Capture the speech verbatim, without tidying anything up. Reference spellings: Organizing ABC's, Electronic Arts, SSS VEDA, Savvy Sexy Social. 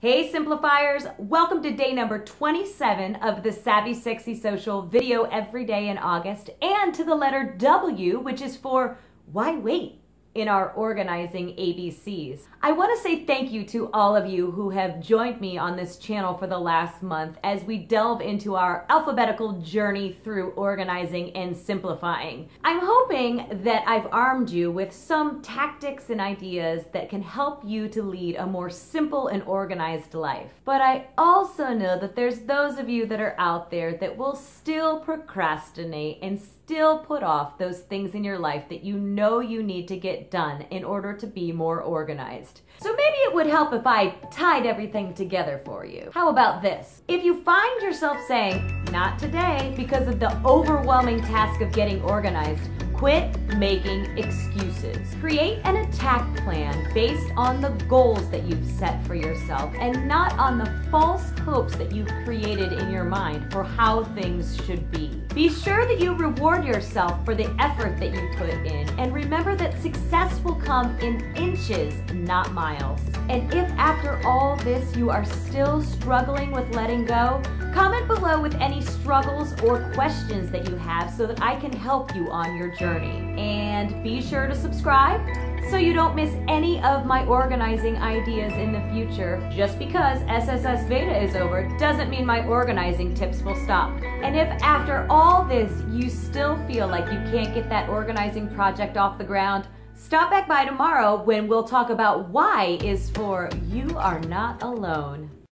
Hey Simplifiers, welcome to day number twenty-seven of the Savvy Sexy Social video every day in August, and to the letter W, which is for why wait in our organizing A B Cs. I want to say thank you to all of you who have joined me on this channel for the last month as we delve into our alphabetical journey through organizing and simplifying. I'm hoping that I've armed you with some tactics and ideas that can help you to lead a more simple and organized life. But I also know that there's those of you that are out there that will still procrastinate and still put off those things in your life that you know you need to get done in order to be more organized. So maybe it would help if I tied everything together for you. How about this? If you find yourself saying, not today, because of the overwhelming task of getting organized, quit making excuses. Create an attack plan based on the goals that you've set for yourself and not on the false hopes that you've created in your mind for how things should be. Be sure that you reward yourself for the effort that you put in, and remember that success will come in inches, not miles. And if after all this you are still struggling with letting go, comment below with any struggles or questions that you have so that I can help you on your journey. And be sure to subscribe so you don't miss any of my organizing ideas in the future. Just because S S S VEDA is over doesn't mean my organizing tips will stop. And if after all this you still feel like you can't get that organizing project off the ground, stop back by tomorrow when we'll talk about why is for you are not alone.